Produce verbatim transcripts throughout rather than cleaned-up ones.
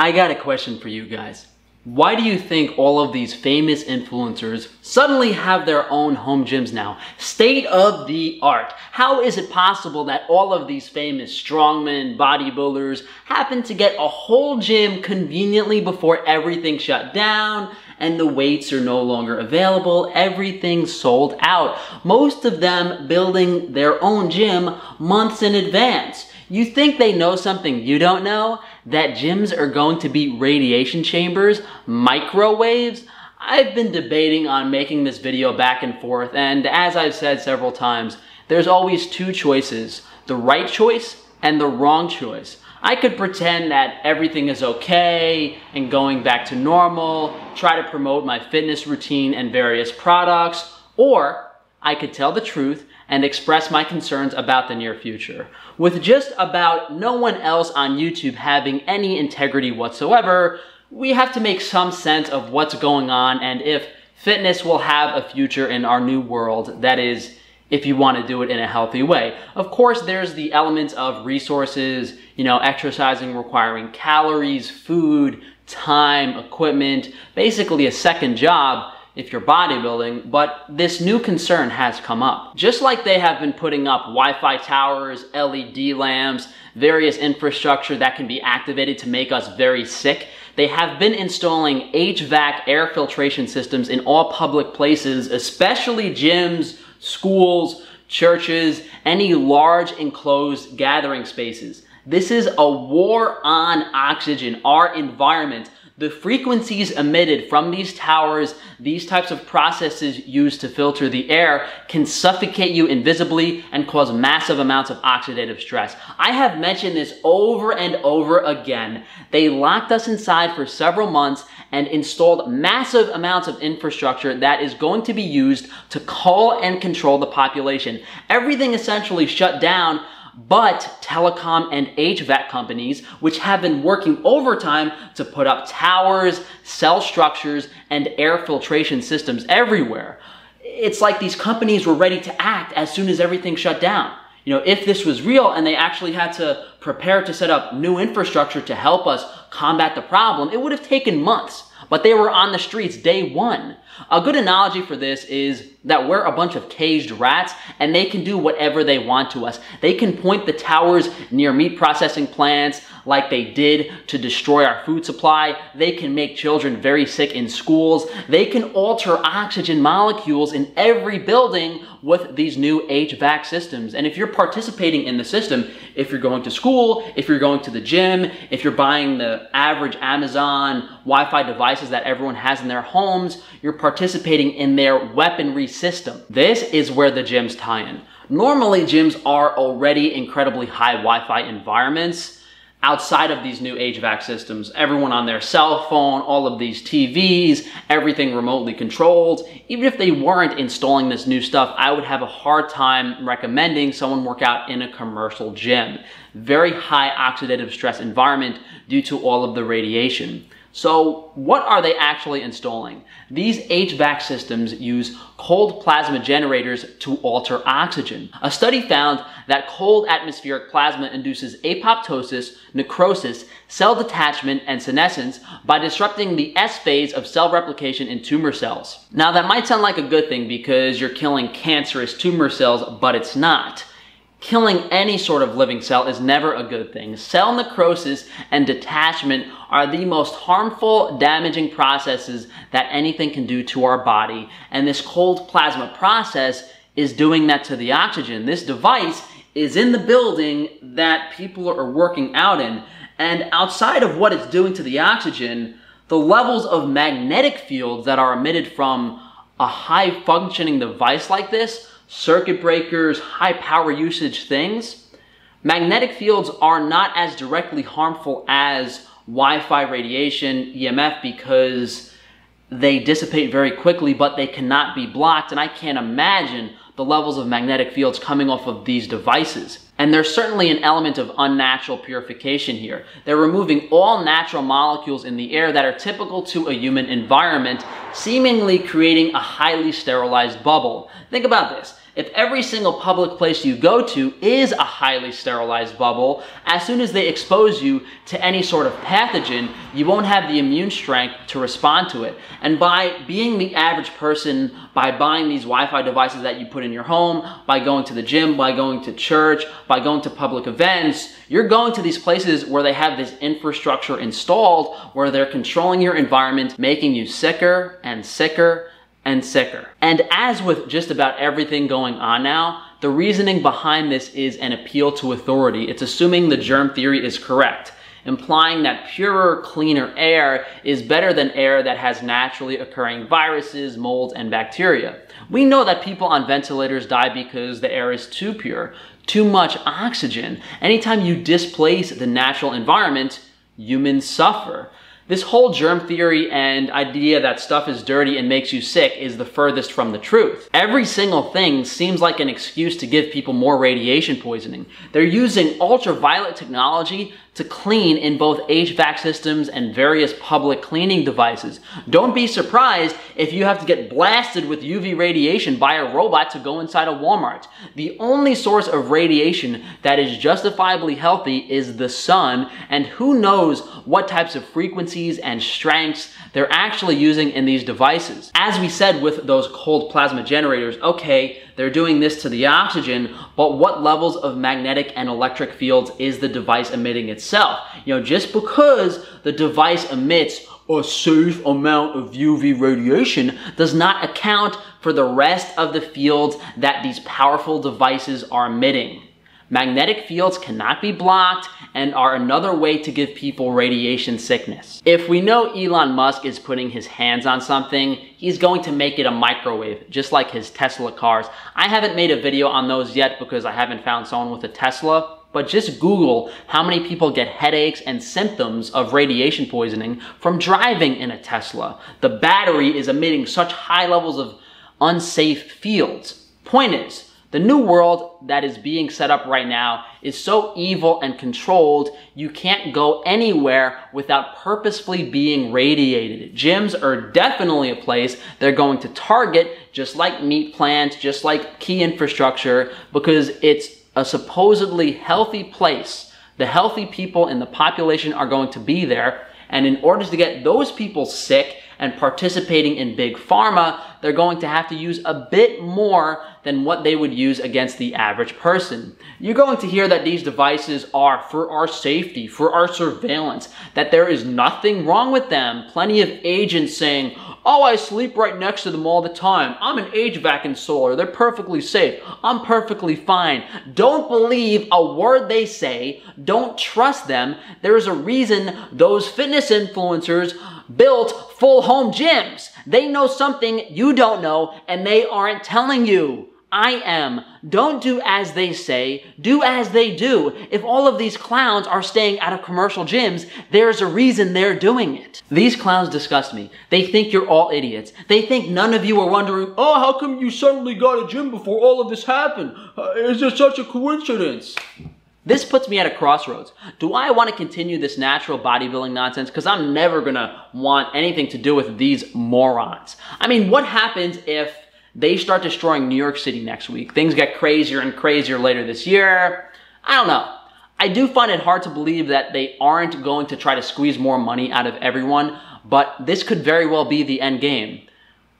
I got a question for you guys. Why do you think all of these famous influencers suddenly have their own home gyms now? State of the art. How is it possible that all of these famous strongmen, bodybuilders happen to get a whole gym conveniently before everything shut down and the weights are no longer available, everything sold out? Most of them building their own gym months in advance. You think they know something you don't know? That gyms are going to be radiation chambers, microwaves? I've been debating on making this video back and forth, and as I've said several times, there's always two choices, the right choice and the wrong choice. I could pretend that everything is okay and going back to normal, try to promote my fitness routine and various products, or I could tell the truth and express my concerns about the near future. With just about no one else on YouTube having any integrity whatsoever, we have to make some sense of what's going on and if fitness will have a future in our new world, that is, if you want to do it in a healthy way. Of course, there's the elements of resources, you know, exercising requiring calories, food, time, equipment, basically a second job if you're bodybuilding, but this new concern has come up. Just like they have been putting up Wi-Fi towers, L E D lamps, various infrastructure that can be activated to make us very sick, they have been installing H V A C air filtration systems in all public places, especially gyms, schools, churches, any large enclosed gathering spaces. This is a war on oxygen, our environment. The frequencies emitted from these towers, these types of processes used to filter the air, can suffocate you invisibly and cause massive amounts of oxidative stress. I have mentioned this over and over again. They locked us inside for several months and installed massive amounts of infrastructure that is going to be used to cull and control the population. Everything essentially shut down, but telecom and H V A C companies, which have been working overtime to put up towers, cell structures, and air filtration systems everywhere. It's like these companies were ready to act as soon as everything shut down. You know, if this was real and they actually had to prepare to set up new infrastructure to help us combat the problem, it would have taken months. But they were on the streets day one. A good analogy for this is that we're a bunch of caged rats and they can do whatever they want to us. They can point the towers near meat processing plants like they did to destroy our food supply. They can make children very sick in schools. They can alter oxygen molecules in every building with these new H V A C systems. And if you're participating in the system, if you're going to school, if you're going to the gym, if you're buying the average Amazon Wi-Fi devices that everyone has in their homes, you're participating in their weaponry system. This is where the gyms tie in. Normally, gyms are already incredibly high Wi-Fi environments. Outside of these new H V A C systems, everyone on their cell phone, all of these T Vs, everything remotely controlled. Even if they weren't installing this new stuff, I would have a hard time recommending someone work out in a commercial gym. Very high oxidative stress environment due to all of the radiation. So what are they actually installing? These H V A C systems use cold plasma generators to alter oxygen. A study found that cold atmospheric plasma induces apoptosis, necrosis, cell detachment, and senescence by disrupting the S phase of cell replication in tumor cells. Now that might sound like a good thing because you're killing cancerous tumor cells, but it's not. Killing any sort of living cell is never a good thing. Cell necrosis and detachment are the most harmful, damaging processes that anything can do to our body. And this cold plasma process is doing that to the oxygen. This device is in the building that people are working out in. And outside of what it's doing to the oxygen, the levels of magnetic fields that are emitted from a high-functioning device like this, circuit breakers, high power usage things, magnetic fields are not as directly harmful as Wi-Fi radiation, E M F, because they dissipate very quickly, but they cannot be blocked. And I can't imagine the levels of magnetic fields coming off of these devices. And there's certainly an element of unnatural purification here. They're removing all natural molecules in the air that are typical to a human environment, seemingly creating a highly sterilized bubble. Think about this. If every single public place you go to is a highly sterilized bubble, as soon as they expose you to any sort of pathogen, you won't have the immune strength to respond to it. And by being the average person, by buying these Wi-Fi devices that you put in your home, by going to the gym, by going to church, by going to public events, you're going to these places where they have this infrastructure installed, where they're controlling your environment, making you sicker and sicker and sicker. And as with just about everything going on now, the reasoning behind this is an appeal to authority. It's assuming the germ theory is correct, implying that purer, cleaner air is better than air that has naturally occurring viruses, molds, and bacteria. We know that people on ventilators die because the air is too pure, too much oxygen. Anytime you displace the natural environment, humans suffer. This whole germ theory and idea that stuff is dirty and makes you sick is the furthest from the truth. Every single thing seems like an excuse to give people more radiation poisoning. They're using ultraviolet technology to clean in both H V A C systems and various public cleaning devices. Don't be surprised if you have to get blasted with U V radiation by a robot to go inside a Walmart. The only source of radiation that is justifiably healthy is the sun, and who knows what types of frequencies and strengths they're actually using in these devices. As we said with those cold plasma generators, okay, they're doing this to the oxygen, but what levels of magnetic and electric fields is the device emitting itself? You know, just because the device emits a safe amount of U V radiation does not account for the rest of the fields that these powerful devices are emitting. Magnetic fields cannot be blocked and are another way to give people radiation sickness. If we know Elon Musk is putting his hands on something, he's going to make it a microwave, just like his Tesla cars. I haven't made a video on those yet because I haven't found someone with a Tesla. But just Google how many people get headaches and symptoms of radiation poisoning from driving in a Tesla. The battery is emitting such high levels of unsafe fields. Point is, the new world that is being set up right now is so evil and controlled, you can't go anywhere without purposefully being radiated. Gyms are definitely a place they're going to target, just like meat plants, just like key infrastructure, because it's a supposedly healthy place. The healthy people in the population are going to be there, and in order to get those people sick and participating in big pharma, they're going to have to use a bit more than what they would use against the average person. You're going to hear that these devices are for our safety, for our surveillance, that there is nothing wrong with them. Plenty of agents saying, oh, I sleep right next to them all the time. I'm an H V A C and solar. They're perfectly safe. I'm perfectly fine. Don't believe a word they say. Don't trust them. There is a reason those fitness influencers built full home gyms. They know something you don't know, and they aren't telling you. I am. Don't do as they say. Do as they do. If all of these clowns are staying out of commercial gyms, there's a reason they're doing it. These clowns disgust me. They think you're all idiots. They think none of you are wondering, oh, how come you suddenly got a gym before all of this happened? Uh, is it such a coincidence? This puts me at a crossroads. Do I want to continue this natural bodybuilding nonsense? Because I'm never going to want anything to do with these morons. I mean, what happens if they start destroying New York City next week? Things get crazier and crazier later this year. I don't know. I do find it hard to believe that they aren't going to try to squeeze more money out of everyone, but this could very well be the end game.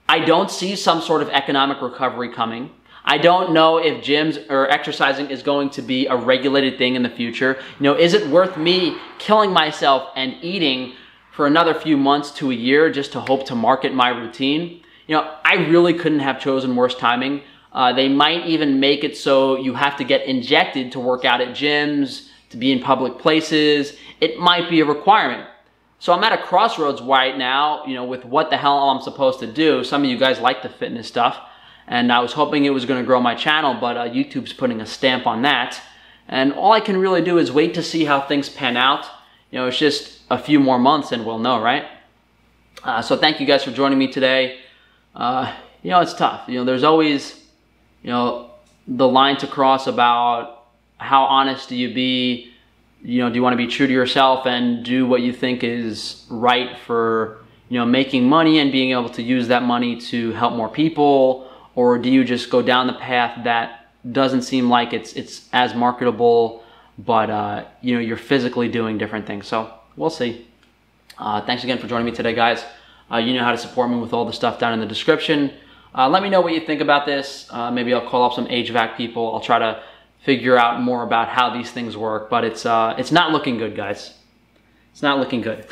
I don't see some sort of economic recovery coming. I don't know if gyms or exercising is going to be a regulated thing in the future. You know, is it worth me killing myself and eating for another few months to a year just to hope to market my routine? You know, I really couldn't have chosen worse timing. Uh, they might even make it so you have to get injected to work out at gyms, to be in public places. It might be a requirement. So I'm at a crossroads right now, you know, with what the hell I'm supposed to do. Some of you guys like the fitness stuff, and I was hoping it was going to grow my channel, but uh, YouTube's putting a stamp on that. And all I can really do is wait to see how things pan out. You know, it's just a few more months and we'll know, right? Uh, so thank you guys for joining me today. Uh, you know, it's tough. You know, there's always, you know, the line to cross about how honest do you be? You know, do you want to be true to yourself and do what you think is right for, you know, making money and being able to use that money to help more people? Or do you just go down the path that doesn't seem like it's it's as marketable, but uh, you know, you're physically doing different things? So we'll see. Uh, thanks again for joining me today, guys. Uh, you know how to support me with all the stuff down in the description. Uh, let me know what you think about this. Uh, maybe I'll call up some H V A C people. I'll try to figure out more about how these things work, but it's, uh, it's not looking good, guys. It's not looking good.